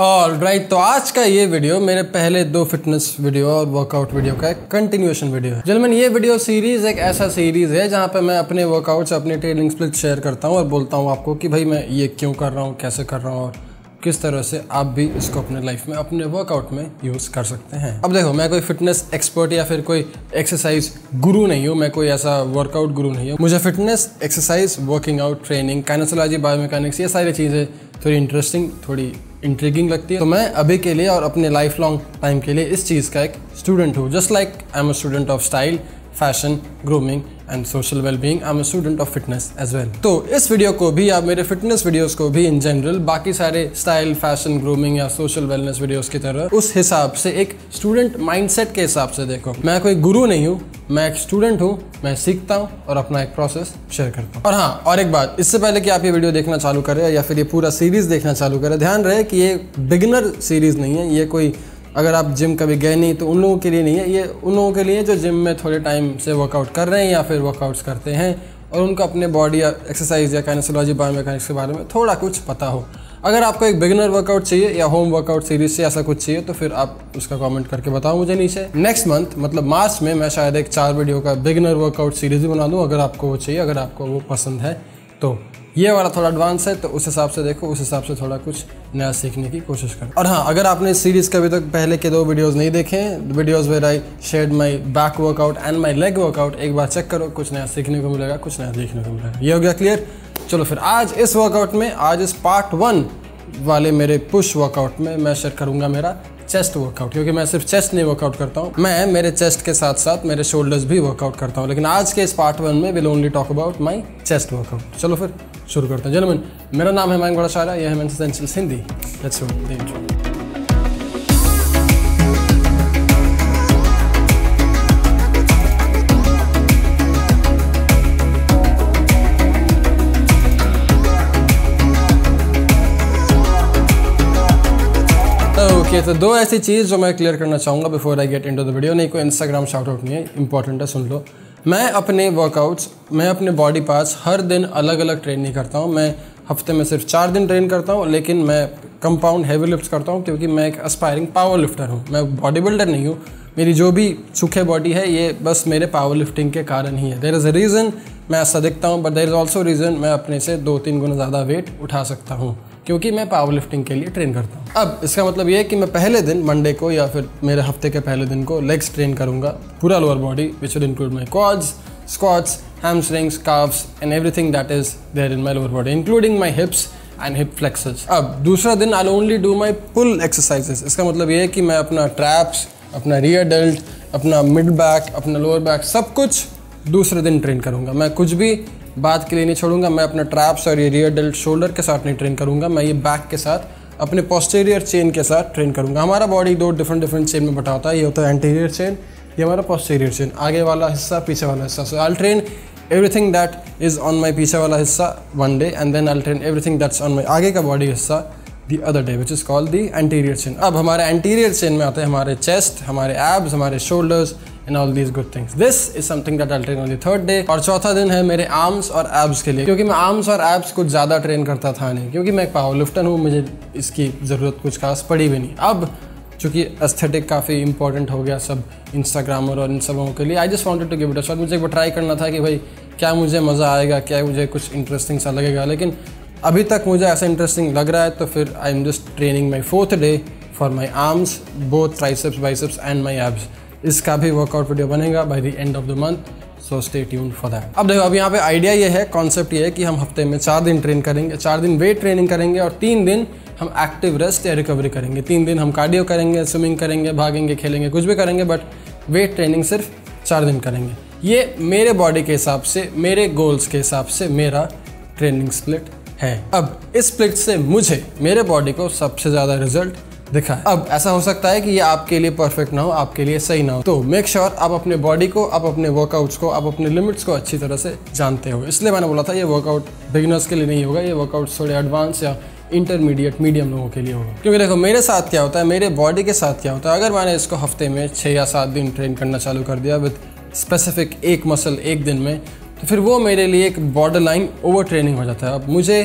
Alright, तो आज का ये वीडियो मेरे पहले दो फिटनेस वीडियो और वर्कआउट वीडियो का एक कंटिन्यूएशन वीडियो है। जिसमें ये वीडियो सीरीज एक ऐसा सीरीज है जहाँ पे मैं अपने वर्कआउट्स, अपने ट्रेनिंग स्प्लिट शेयर करता हूँ और बोलता हूँ आपको कि भाई मैं ये क्यों कर रहा हूँ, कैसे कर रहा हूँ और किस तरह से आप भी इसको अपने लाइफ में, अपने वर्कआउट में यूज़ कर सकते हैं। अब देखो, मैं कोई फिटनेस एक्सपर्ट या फिर कोई एक्सरसाइज गुरु नहीं हूँ, मैं कोई ऐसा वर्कआउट गुरु नहीं हूँ। मुझे fitness, exercise, working out, training, kinesiology, biomechanics, ये सारी चीज़ें थोड़ी इंटरेस्टिंग, थोड़ी इंट्रिगिंग लगती है। तो मैं अभी के लिए और अपने लाइफ लॉन्ग टाइम के लिए इस चीज़ का एक स्टूडेंट हूँ। Just like I am a student of style, fashion, grooming and social wellbeing, I am a student of fitness as well. तो इस वीडियो को भी, आप मेरे फिटनेस वीडियोस को भी इन जनरल, बाकी सारे स्टाइल, फैशन, ग्रूमिंग या सोशल वेलनेस वीडियोस की तरह उस हिसाब से, एक स्टूडेंट माइंडसेट के हिसाब से देखो। मैं कोई गुरु नहीं हूँ, मैं एक स्टूडेंट हूँ, मैं सीखता हूँ और अपना एक प्रोसेस शेयर करता हूँ। और हाँ, और एक बात, इससे पहले कि आप ये वीडियो देखना चालू करें या फिर ये पूरा सीरीज देखना चालू करें, ध्यान रहे कि ये बिगिनर सीरीज नहीं है। ये कोई, अगर आप जिम कभी गए नहीं तो उन लोगों के लिए नहीं है, ये उन लोगों के लिए है जो जिम में थोड़े टाइम से वर्कआउट कर रहे हैं या फिर वर्कआउट्स करते हैं और उनको अपने बॉडी या एक्सरसाइज या काइनेसोलॉजी, बायोमेकेनिक्स के बारे में थोड़ा कुछ पता हो। अगर आपको एक बिगिनर वर्कआउट चाहिए या होम वर्कआउट सीरीज से ऐसा कुछ चाहिए तो फिर आप उसका कमेंट करके बताओ मुझे नीचे। नेक्स्ट मंथ, मतलब मार्च में, मैं शायद एक 4 वीडियो का बिगिनर वर्कआउट सीरीज भी बना दूँ अगर आपको वो चाहिए, अगर आपको वो पसंद है तो। ये वाला थोड़ा एडवांस है तो उस हिसाब से देखो, उस हिसाब से थोड़ा कुछ नया सीखने की कोशिश करो। और हाँ, अगर आपने इस सीरीज़ का अभी तक पहले के 2 वीडियोस नहीं देखे, videos where I shared my back workout and my leg workout, एक बार चेक करो, कुछ नया सीखने को मिलेगा, कुछ नया देखने को मिलेगा। ये हो गया क्लियर? चलो फिर आज इस वर्कआउट में, आज इस पार्ट 1 वाले मेरे पुश वर्कआउट में मैं शेयर करूँगा मेरा चेस्ट वर्कआउट, क्योंकि मैं सिर्फ चेस्ट नहीं वर्कआउट करता हूँ, मैं मेरे चेस्ट के साथ साथ मेरे शोल्डर्स भी वर्कआउट करता हूँ। लेकिन आज के इस पार्ट 1 में will only talk about my chest workout. चलो फिर शुरू करते हैं। जेंटलमैन, मेरा नाम है मयंक भट्टाचार्य, यह है men's essentials Hindi. Let's go the intro. Okay, तो 2 ऐसी चीज़ जो मैं क्लियर करना चाहूँगा before I get into the video. नहीं, कोई इंस्टाग्राम शाउट आउट नहीं है, इंपॉर्टेंट है, सुन लो। मैं अपने वर्कआउट्स, मैं अपने बॉडी पार्ट्स हर दिन अलग अलग ट्रेन नहीं करता हूँ। मैं हफ्ते में सिर्फ 4 दिन ट्रेन करता हूँ, लेकिन मैं कंपाउंड हैवी लिफ्ट्स करता हूँ क्योंकि मैं एक एस्पायरिंग पावर लिफ्टर हूँ। मैं बॉडी बिल्डर नहीं हूँ। मेरी जो भी सूखे बॉडी है ये बस मेरे पावर लिफ्टिंग के कारण ही है। देयर इज़ अ रीज़न मैं ऐसा दिखता हूँ, but there is also reason मैं अपने से 2-3 गुना ज़्यादा वेट उठा सकता हूँ क्योंकि मैं पावर लिफ्टिंग के लिए ट्रेन करता हूँ। अब इसका मतलब ये है कि मैं पहले दिन, मंडे को या फिर मेरे हफ्ते के पहले दिन को लेग्स ट्रेन करूँगा, पूरा lower body, which will include my quads, squats, hamstrings, calves and everything that is there in my lower body, including my hips and hip flexors. अब दूसरा दिन I only do my pull exercises. इसका मतलब ये है कि मैं अपना ट्रैप्स, अपना रियर डेल्ट, अपना मिड बैक, अपना लोअर बैक, सब कुछ दूसरे दिन ट्रेन करूँगा। मैं कुछ भी बात के लिए नहीं छोड़ूंगा। मैं अपना ट्रैप्स और ये रियर डेल्ट शोल्डर के साथ नहीं ट्रेन करूँगा, मैं ये बैक के साथ, अपने पोस्टीरियर चेन के साथ ट्रेन करूँगा। हमारा बॉडी 2 डिफरेंट चेन में बटा होता है। ये होता है एंटीरियर चेन, ये हमारा पोस्टीरियर चेन, आगे वाला हिस्सा, पीछे वाला हिस्सा। So I train everything that is on my पीछे वाला हिस्सा 1 day and then I train everything that's on my आगे का बॉडी हिस्सा the other day, which is called the anterior chain. अब हमारे एंटीरियर चेन में आते हैं हमारे चेस्ट, हमारे एब्स, हमारे shoulders and all these good things. This is something that I'll train on the 3rd day. और 4था दिन है मेरे आर्म्स और एब्स के लिए, क्योंकि मैं आर्म्स और एब्स कुछ ज़्यादा ट्रेन करता था नहीं, क्योंकि मैं एक पावर लिफ्टर हूँ, मुझे इसकी ज़रूरत कुछ खास पड़ी भी नहीं। अब चूँकि एस्थेटिक काफ़ी इंपॉर्टेंट हो गया सब इंस्टाग्रामर और इन सब लोगों के लिए, I just wanted to give it a shot. मुझे एक बार ट्राई करना था कि भाई क्या मुझे मज़ा आएगा, क्या मुझे कुछ इंटरेस्टिंग सा लगेगा, लेकिन अभी तक मुझे ऐसा इंटरेस्टिंग लग रहा है। तो फिर I am just training my 4th day for my arms, both triceps, biceps and my abs. इसका भी वर्कआउट वीडियो बनेगा by the end of the month, so stay tuned for that. अब देखो, अब यहाँ पे आइडिया ये है, कॉन्सेप्ट ये है कि हम हफ्ते में 4 दिन ट्रेन करेंगे, 4 दिन वेट ट्रेनिंग करेंगे और 3 दिन हम एक्टिव रेस्ट या रिकवरी करेंगे। 3 दिन हम कार्डियो करेंगे, स्विमिंग करेंगे, भागेंगे, खेलेंगे, कुछ भी करेंगे, बट वेट ट्रेनिंग सिर्फ 4 दिन करेंगे। ये मेरे बॉडी के हिसाब से, मेरे गोल्स के हिसाब से मेरा ट्रेनिंग स्प्लिट है। अब इस स्प्लिट से मुझे, मेरे बॉडी को सबसे ज़्यादा रिजल्ट दिखा है। अब ऐसा हो सकता है कि ये आपके लिए परफेक्ट ना हो, आपके लिए सही ना हो, तो मेक श्योर आप अपने बॉडी को, आप अपने वर्कआउट्स को, आप अपने लिमिट्स को अच्छी तरह से जानते हो। इसलिए मैंने बोला था ये वर्कआउट बिगिनर्स के लिए नहीं होगा, ये वर्कआउट थोड़े एडवांस या इंटरमीडिएट, मीडियम लोगों के लिए होगा। क्योंकि देखो मेरे साथ क्या होता है, मेरे बॉडी के साथ क्या होता है, अगर मैंने इसको हफ्ते में 6 या 7 दिन ट्रेन करना चालू कर दिया विद स्पेसिफिक एक मसल एक दिन में, तो फिर वो मेरे लिए एक बॉर्डर लाइन ओवर ट्रेनिंग हो जाता है। अब मुझे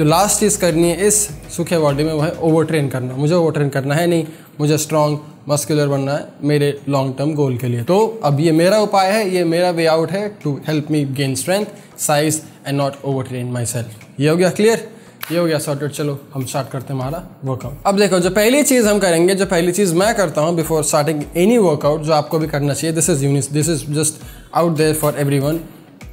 जो लास्ट चीज़ करनी है इस सूखे बॉडी में वो है ओवर ट्रेन करना। मुझे ओवर ट्रेन करना है नहीं, मुझे स्ट्रॉन्ग मस्कुलर बनना है मेरे लॉन्ग टर्म गोल के लिए। तो अब ये मेरा उपाय है, ये मेरा वे आउट है to help me gain strength, size and not over train myself. ये हो गया क्लियर, ये हो गया सॉर्टेड। चलो हम स्टार्ट करते हैं हमारा वर्कआउट। अब देखो जो पहली चीज़ हम करेंगे, जो पहली चीज़ मैं करता हूँ बिफोर स्टार्टिंग एनी वर्कआउट, जो आपको भी करना चाहिए, this is just out there for everyone.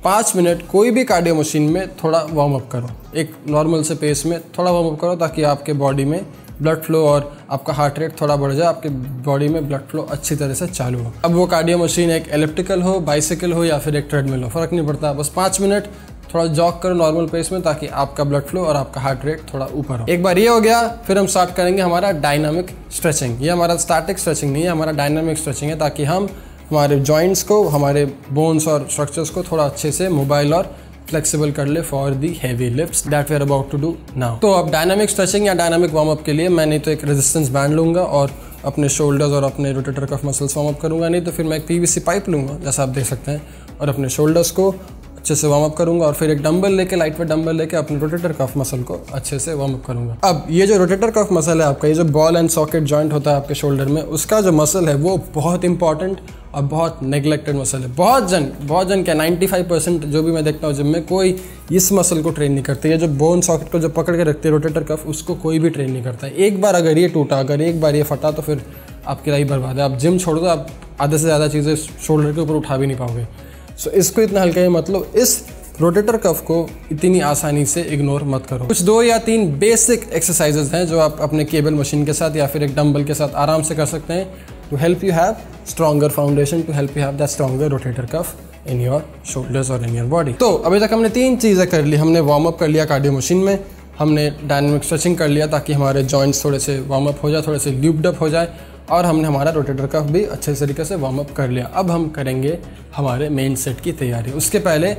5 minute कोई भी कार्डियो मशीन में थोड़ा वार्म अप करो, एक नॉर्मल से पेस में थोड़ा वार्म अप करो ताकि आपके बॉडी में ब्लड फ्लो और आपका हार्ट रेट थोड़ा बढ़ जाए, आपके बॉडी में ब्लड फ्लो अच्छी तरह से चालू हो। अब वो कार्डियो मशीन एक एलिप्टिकल हो, बाइसिकल हो या फिर एक ट्रेडमिल हो, फर्क नहीं पड़ता। बस 5 मिनट थोड़ा जॉग करो नॉर्मल पेस में ताकि आपका ब्लड फ्लो और आपका हार्ट रेट थोड़ा ऊपर हो। एक बार ये हो गया, फिर हम स्टार्ट करेंगे हमारा डायनामिक स्ट्रेचिंग। ये हमारा स्टैटिक स्ट्रेचिंग नहीं है, हमारा डायनामिक स्ट्रेचिंग है ताकि हम हमारे जॉइंट्स को, हमारे बोन्स और स्ट्रक्चर्स को थोड़ा अच्छे से मोबाइल और फ्लेक्सिबल कर ले for the heavy lifts that we are about to do now. तो अब डायनामिक स्ट्रेचिंग या डायनामिक वार्म अप के लिए मैं नहीं तो एक रेजिस्टेंस बैंड लूँगा और अपने शोल्डर्स और अपने rotator cuff muscles warm up करूँगा, नहीं तो फिर मैं एक PVC पाइप लूँगा जैसा आप देख सकते हैं और अपने शोल्डर्स को अच्छे से वार्म अप करूँगा और फिर एक डंबल लेके, लाइट वेट डंबल लेके अपने रोटेटर कफ मसल को अच्छे से वार्म अप करूँगा। अब ये जो रोटेटर कफ मसल है आपका, ये जो बॉल एंड सॉकेट जॉइंट होता है आपके शोल्डर में, उसका जो मसल है वो बहुत इंपॉर्टेंट और बहुत नेगलेक्टेड मसल है। बहुत जन क्या 95% जो भी मैं देखता हूँ जिम में, कोई इस मसल को ट्रेन नहीं करते। ये जो बोन सॉकेट को जो पकड़ के रखते हैं रोटेटर कफ, उसको कोई भी ट्रेन नहीं करता है। एक बार अगर ये टूटा, अगर एक बार ये फटा तो फिर आपकी लाइफ बर्बाद है। आप जिम छोड़ दो, आप आधे से ज़्यादा चीज़ें शोल्डर के ऊपर उठा भी नहीं पाओगे। सो इसको इतना हल्का है, मतलब इस रोटेटर कफ को इतनी आसानी से इग्नोर मत करो। कुछ 2 या 3 बेसिक एक्सरसाइजेज हैं जो आप अपने केबल मशीन के साथ या फिर एक डंबल के साथ आराम से कर सकते हैं to help you have stronger foundation, to help you have that stronger rotator cuff in your shoulders or in your body. तो अभी तक हमने 3 चीज़ें कर ली। हमने वार्म अप कर लिया कार्डियो मशीन में, हमने डायनामिक स्ट्रेचिंग कर लिया ताकि हमारे जॉइंट्स थोड़े से वार्म अप हो जाए, थोड़े से ल्यूब्ड अप हो जाए, और हमने हमारा रोटेटर कफ भी अच्छे तरीके से वार्म अप कर लिया। अब हम करेंगे हमारे मेन सेट की तैयारी। उसके पहले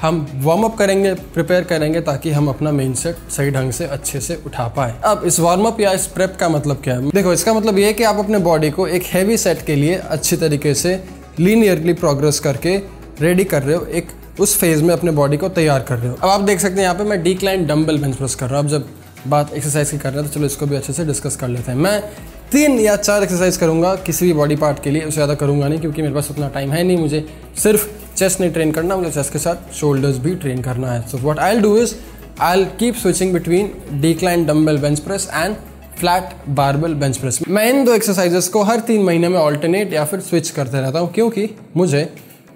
हम वार्म अप करेंगे, प्रिपेयर करेंगे ताकि हम अपना मेन सेट सही ढंग से अच्छे से उठा पाए। अब इस वार्म अप या इस प्रेप का मतलब क्या है? देखो इसका मतलब ये है कि आप अपने बॉडी को एक हैवी सेट के लिए अच्छी तरीके से लीनियरली प्रोग्रेस करके रेडी कर रहे हो, एक उस फेज़ में अपने बॉडी को तैयार कर रहे हो। अब आप देख सकते हैं यहाँ पे मैं डिक्लाइन डम्बल बेंच प्रेस कर रहा हूँ। अब जब बात एक्सरसाइज की कर रहे हैं तो चलो इसको भी अच्छे से डिस्कस कर लेते हैं। मैं 3 या 4 एक्सरसाइज करूँगा किसी भी बॉडी पार्ट के लिए, उससे ज़्यादा करूँगा नहीं क्योंकि मेरे पास उतना टाइम है नहीं। मुझे सिर्फ चेस्ट नहीं ट्रेन करना, मुझे चेस्ट के साथ शोल्डर्स भी ट्रेन करना है। So what I will do is I will keep switching between decline dumbbell bench press and flat barbell bench press. मैं इन 2 एक्सरसाइजेस को हर 3 महीने में ऑल्टरनेट या फिर स्विच करते रहता हूँ क्योंकि मुझे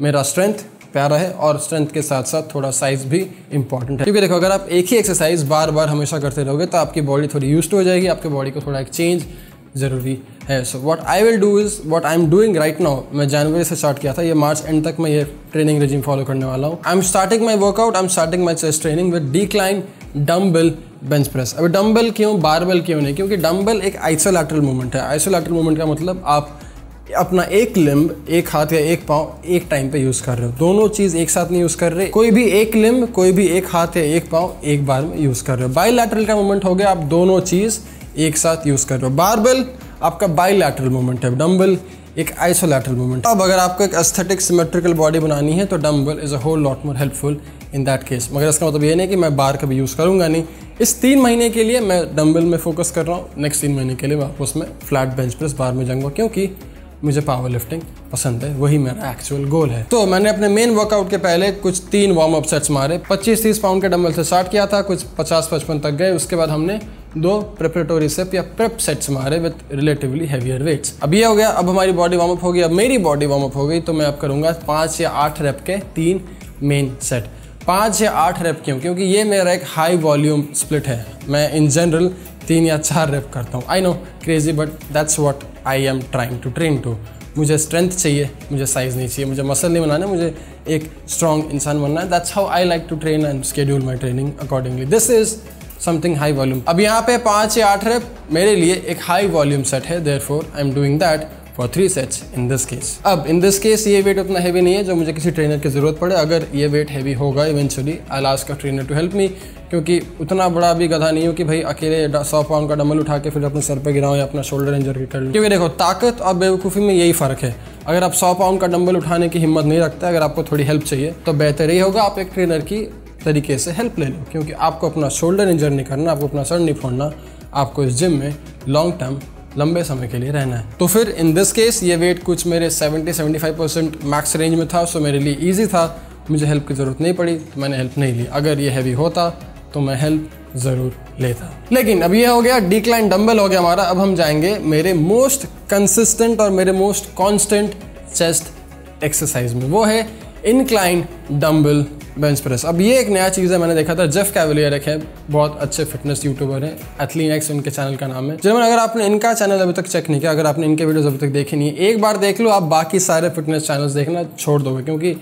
मेरा स्ट्रेंथ प्यारा है और स्ट्रेंथ के साथ साथ थोड़ा साइज़ भी इंपॉर्टेंट है। क्योंकि देखो अगर आप एक ही एक्सरसाइज बार बार हमेशा करते रहोगे तो आपकी बॉडी थोड़ी यूज्ड हो जाएगी, आपकी बॉडी को थोड़ा एक चेंज ज़रूरी है। So what I will do is what I am doing right now. मैं जनवरी से स्टार्ट किया था, ये मार्च एंड तक मैं ये ट्रेनिंग रेजिम फॉलो करने वाला हूँ। I am starting my workout, I am starting my chest training with decline dumbbell bench press. अभी डम्बल क्यों, बारबेल क्यों नहीं? क्योंकि डम्बल एक आइसोलैटरल मूवमेंट है। आइसोलैटरल मूवमेंट का मतलब आप अपना एक लिम्ब, एक हाथ या एक पाँव एक टाइम पे यूज़ कर रहे हो, दोनों चीज़ एक साथ नहीं यूज़ कर रहे। कोई भी एक लिम्ब, कोई भी एक हाथ या एक पाँव एक बार में यूज़ कर रहे हो। बाईलैटरल का मूवमेंट हो गया, आप दोनों चीज़ एक साथ यूज़ कर रहे हो। बारबेल आपका बाईलैटरल मूवमेंट है, डम्बल एक आइसोलैटरल मूवमेंट। अब अगर आपको एक एस्थेटिक सिमेट्रिकल बॉडी बनानी है तो dumbbell is a whole lot more helpful in that case. मगर इसका मतलब ये नहीं कि मैं बार कभी यूज़ करूँगा नहीं। इस 3 महीने के लिए मैं डम्बल में फोकस कर रहा हूँ, नेक्स्ट 3 महीने के लिए मैं उसमें फ्लैट बेंच प्रेस बार में जाऊँगा क्योंकि मुझे पावर लिफ्टिंग पसंद है, वही मेरा एक्चुअल गोल है। तो मैंने अपने मेन वर्कआउट के पहले कुछ 3 वार्म अप सेट्स मारे। 25-30 पाउंड के डंबल से स्टार्ट किया था, कुछ 50-55 तक गए। उसके बाद हमने 2 प्रिपरेटोरी सेट या प्रेप सेट्स मारे विद रिलेटिवली हैवियर वेट्स। अब ये हो गया, अब हमारी बॉडी वार्म अप हो गई। अब मेरी बॉडी वार्म अप हो गई तो मैं अब करूँगा 5 या 8 रेप के 3 मेन सेट। 5 या 8 रेप क्यों? क्योंकि ये मेरा एक हाई वॉल्यूम स्प्लिट है। मैं इन जनरल 3 या 4 रेप करता हूँ। I know crazy but that's what I am trying to train to. मुझे स्ट्रेंथ चाहिए, मुझे साइज़ नहीं चाहिए, मुझे मसल नहीं बनाना, मुझे एक स्ट्रॉन्ग इंसान बनना है। That's how I like to train and schedule my training accordingly. This is something high volume. अब यहाँ पे 5 या 8 रेप मेरे लिए एक हाई वॉल्यूम सेट है, therefore I am doing that for 3 sets in this case. अब इन दिस केस ये वेट उतना हैवी नहीं है जो मुझे किसी ट्रेनर की ज़रूरत पड़े। अगर ये वेट हैवी होगा eventually I ask a trainer to help me क्योंकि उतना बड़ा भी गधा नहीं हो कि भाई अकेले 100 पाउंड का डंबल उठा के फिर अपने सर पे गिराऊं या अपना शोल्डर इंजरी कर लूँ। क्योंकि देखो ताकत और बेवकूफ़ी में यही फ़र्क है। अगर आप 100 पाउंड का डंबल उठाने की हिम्मत नहीं रखते, अगर आपको थोड़ी हेल्प चाहिए तो बेहतर यही होगा आप एक ट्रेनर की तरीके से हेल्प ले लो, क्योंकि आपको अपना शोल्डर इंजर नहीं करना, आपको अपना सर नहीं फोड़ना, आपको इस जिम में लॉन्ग टर्म लंबे समय के लिए रहना है। तो फिर इन दिस केस ये वेट कुछ मेरे 70-75% मैक्स रेंज में था, सो मेरे लिए ईजी था, मुझे हेल्प की ज़रूरत नहीं पड़ी, तो मैंने हेल्प नहीं ली। अगर ये हैवी होता तो मैं हेल्प ज़रूर लेता। लेकिन अब ये हो गया डिक्लाइन डंबल हो गया हमारा। अब हम जाएंगे मेरे मोस्ट कंसिस्टेंट और मेरे मोस्ट कॉन्स्टेंट चेस्ट एक्सरसाइज में, वो है इनक्लाइन डंबल बेंच प्रेस। अब ये एक नया चीज़ है, मैंने देखा था जेफ कैवलियर है, बहुत अच्छे फिटनेस यूट्यूबर हैं, एथलीनएक्स उनके चैनल का नाम है। जिन्होंने, अगर आपने इनका चैनल अभी तक चेक नहीं किया, अगर आपने इनके वीडियोस अभी तक देखे नहीं है, एक बार देख लो, आप बाकी सारे फिटनेस चैनल्स देखना छोड़ दोगे, क्योंकि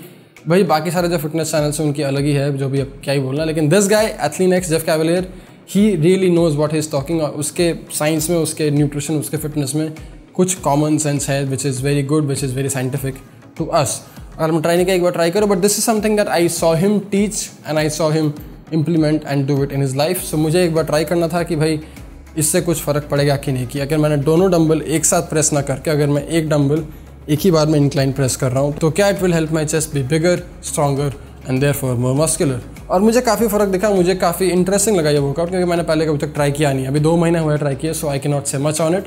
भाई बाकी सारे जो फिटनेस चैनल्स हैं उनकी अलग ही है, जो भी अब क्या ही बोलना। लेकिन this guy AthleanX Jeff Cavaliere, he really knows what he is talking. और उसके साइंस में, उसके न्यूट्रिशन, उसके फिटनेस में कुछ कॉमन सेंस है, which is very good, which is very scientific to us. अगर मैं ट्राई नहीं किया, एक बार ट्राई करो। But this is something that I saw him teach and I saw him implement and do it in his life. So मुझे एक बार ट्राई करना था कि भाई इससे कुछ फ़र्क पड़ेगा कि नहीं, कि अगर मैंने दोनों डंबल एक साथ प्रेस ना करके अगर मैं एक डंबल एक ही बार में इंक्लाइन प्रेस कर रहा हूँ, तो क्या it will help my chest be bigger, stronger and therefore more muscular. और मुझे काफ़ी फ़र्क दिखा, मुझे काफ़ी इंटरेस्टिंग लगा ये वर्कआउट, क्योंकि मैंने पहले कभी तक ट्राई किया नहीं, अभी 2 महीने हुए ट्राई किया। So I can not say much on it,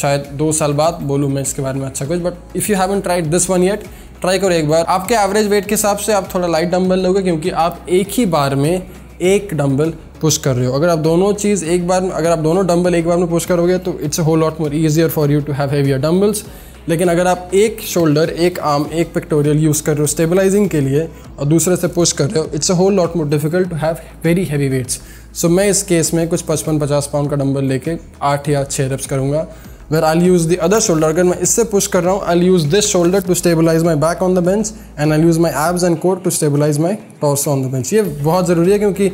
शायद 2 साल बाद बोलूँ मैं इसके बारे में अच्छा कुछ। But if you haven't tried this one yet, try करो एक बार। आपके एवरेज वेट के हिसाब से आप थोड़ा लाइट डंबल लोगे, क्योंकि आप एक ही बार में एक डंबल पुश कर रहे हो। अगर आप दोनों चीज़ एक बार में, अगर आप दोनों डंबल एक बार में पुश करोगे, तो it's a whole lot more easier for you to have heavier dumbbells. लेकिन अगर आप एक शोल्डर, एक आर्म, एक पिक्टोरियल यूज़ कर रहे हो स्टेबलाइजिंग के लिए और दूसरे से पुश कर रहे हो, it's a whole lot more difficult to have very heavy weights. So मैं इस केस में कुछ 55-50 पाउंड का डंबल लेके 8 या 6 रेप्स करूँगा, where I use the other shoulder. अगर मैं इससे पुश कर रहा हूँ, I use this shoulder to stabilize my back on the bench and I use my abs and core to stabilize my torso on the bench. ये बहुत ज़रूरी है, क्योंकि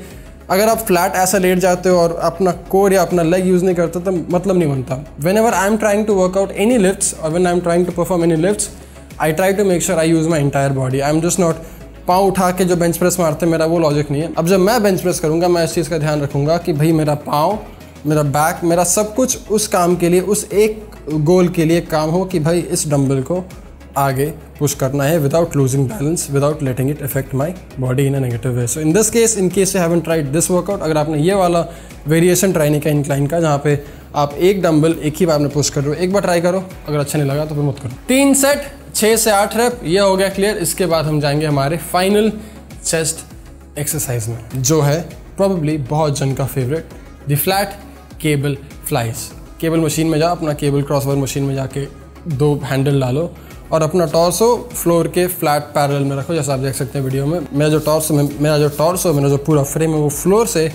अगर आप फ्लैट ऐसा लेट जाते हो और अपना कोर या अपना लेग यूज़ नहीं करते, तो मतलब नहीं बनता। Whenever I am trying to work out any lifts और when I am trying to perform any lifts, I try to make sure I use my entire body. I am just not पाँव उठा के जो bench press मारते, मेरा वो logic नहीं है। अब जब मैं बेंच प्रेस करूँगा, मैं इस चीज़ का ध्यान रखूँगा कि भाई मेरा पाँव, मेरा बैक, मेरा सब कुछ उस काम के लिए, उस एक गोल के लिए काम हो कि भाई इस डंबल को आगे पुश करना है without losing balance, without letting it affect my body in a negative way. So in this case, in case you haven't tried this workout, अगर आपने ये वाला वेरिएशन ट्राई नहीं किया इंक्लाइन का, जहाँ पे आप एक डंबल एक ही बार में पुश कर रहे हो, एक बार ट्राई करो, अगर अच्छा नहीं लगा तो फिर मत करो। 3 सेट 6 से 8 रेप, ये हो गया क्लियर। इसके बाद हम जाएंगे हमारे फाइनल चेस्ट एक्सरसाइज में, जो है प्रॉबली बहुत जन का favourite, the flat cable flies. Cable machine में जाओ, अपना केबल क्रॉसबार मशीन में जाके 2 हैंडल डालो और अपना टॉर्सो फ्लोर के फ्लैट पैरेलल में रखो। जैसा आप देख सकते हैं वीडियो में, मेरा जो पूरा फ्रेम है वो फ्लोर से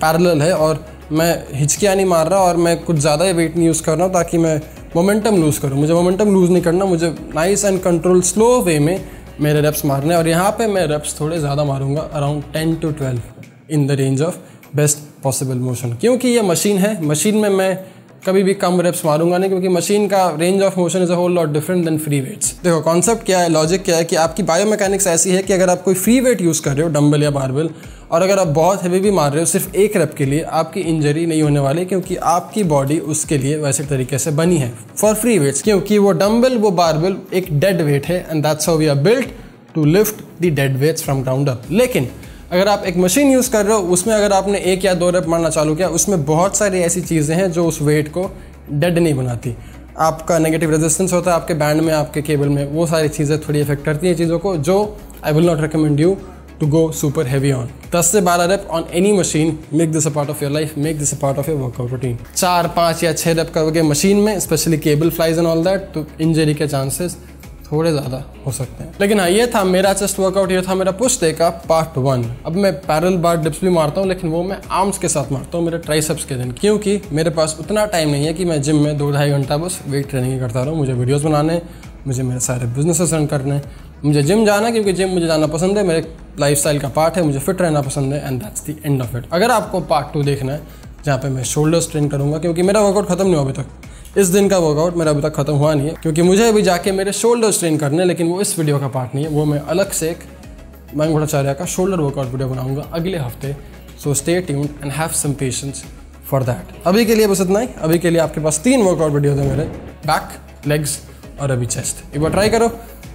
पैरेलल है और मैं हिचकियाँ नहीं मार रहा और मैं कुछ ज़्यादा ही वेट नहीं यूज़ कर रहा हूँ ताकि मैं मोमेंटम लूज़ करूँ। मुझे मोमेंटम लूज़ नहीं करना, मुझे nice and control slow way में मेरे रेप्स मारने। और यहाँ पर मैं रेप्स थोड़े ज़्यादा मारूँगा, around 10 to 12 in the range of best possible motion, क्योंकि ये मशीन है। मशीन में मैं कभी भी कम रेप्स मारूंगा नहीं, क्योंकि मशीन का range of motion is a whole lot different than free weights. देखो कॉन्सेप्ट क्या है, लॉजिक क्या है, कि आपकी बायोमैकेनिक्स ऐसी है कि अगर आप कोई फ्री वेट यूज़ कर रहे हो, डंबल या बारबेल, और अगर आप बहुत हैवी भी मार रहे हो सिर्फ एक रेप के लिए, आपकी इंजरी नहीं होने वाली, क्योंकि आपकी बॉडी उसके लिए वैसे तरीके से बनी है फॉर फ्री वेट्स, क्योंकि वो डम्बल, वो बारबेल एक डेड वेट है and that's how we are built to lift the dead weights from ground up. लेकिन अगर आप एक मशीन यूज़ कर रहे हो, उसमें अगर आपने 1 या 2 रेप मारना चालू किया, उसमें बहुत सारी ऐसी चीज़ें हैं जो उस वेट को डेड नहीं बनाती। आपका नेगेटिव रेजिस्टेंस होता है आपके बैंड में, आपके केबल में, वो सारी चीज़ें थोड़ी इफेक्ट करती हैं चीज़ों को, जो I will not recommend you to go super heavy on. 10 से 12 rep on any machine, make this a part of your life, make this a part of your workout routine. 4, 5 या 6 रेप करोगे machine में, specially cable flies and all that, तो injury के chances थोड़े ज़्यादा हो सकते हैं। लेकिन हाँ, ये था मेरा चेस्ट वर्कआउट, ये था मेरा पुश डे का पार्ट 1। अब मैं पैरेलल बार डिप्स भी मारता हूँ, लेकिन वो मैं आर्म्स के साथ मारता हूँ मेरे ट्राइसेप्स के दिन, क्योंकि मेरे पास उतना टाइम नहीं है कि मैं जिम में 2-2.5 घंटा बस वेट ट्रेनिंग करता रहूँ। मुझे वीडियोज़ बनाने, मुझे मेरे सारे बिजनेसेस रन करने, मुझे जिम जाना, क्योंकि जिम मुझे जाना पसंद है, मेरे लाइफस्टाइल का पार्ट है, मुझे फिट रहना पसंद है and that's the end of it. अगर आपको पार्ट 2 देखना है, जहाँ पे मैं शोल्डर्स ट्रेन करूँगा, क्योंकि मेरा वर्कआउट खत्म नहीं हुआ अभी तक, इस दिन का वर्कआउट मेरा अभी तक खत्म हुआ नहीं है, क्योंकि मुझे अभी जाके मेरे शोल्डर्स ट्रेन करने, लेकिन वो इस वीडियो का पार्ट नहीं है, वो मैं अलग से एक मयंक भट्टाचार्य का शोल्डर वर्कआउट वीडियो बनाऊँगा अगले हफ्ते। So stay tuned and have some patience for that. अभी के लिए बस इतना ही। अभी के लिए आपके पास 3 वर्कआउट वीडियोज है मेरे, बैक, लेग्स और अभी चेस्ट। एक बार ट्राई करो,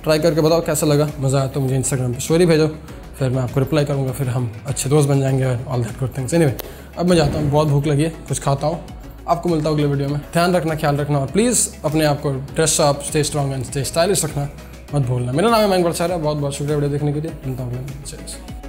ट्राई करके बताओ कैसा लगा, मज़ा आया तो मुझे इंस्टाग्राम पर स्टोरी भेजो। फिर मैं आपको रिप्लाई करूँगा, फिर हम अच्छे दोस्त बन जाएंगे और all that good things. Anyway अब मैं जाता हूँ, बहुत भूख लगी है, कुछ खाता हूँ, आपको मिलता हूँ अगले वीडियो में। ध्यान रखना, ख्याल रखना और प्लीज़ अपने आप को dress up, stay strong and stay stylish रखना मत भूलना। मेरा नाम है मयंक भट्टाचार्य, बहुत बहुत शुक्रिया वीडियो देखने के लिए। मिलता हूँ अगले वीडियो में।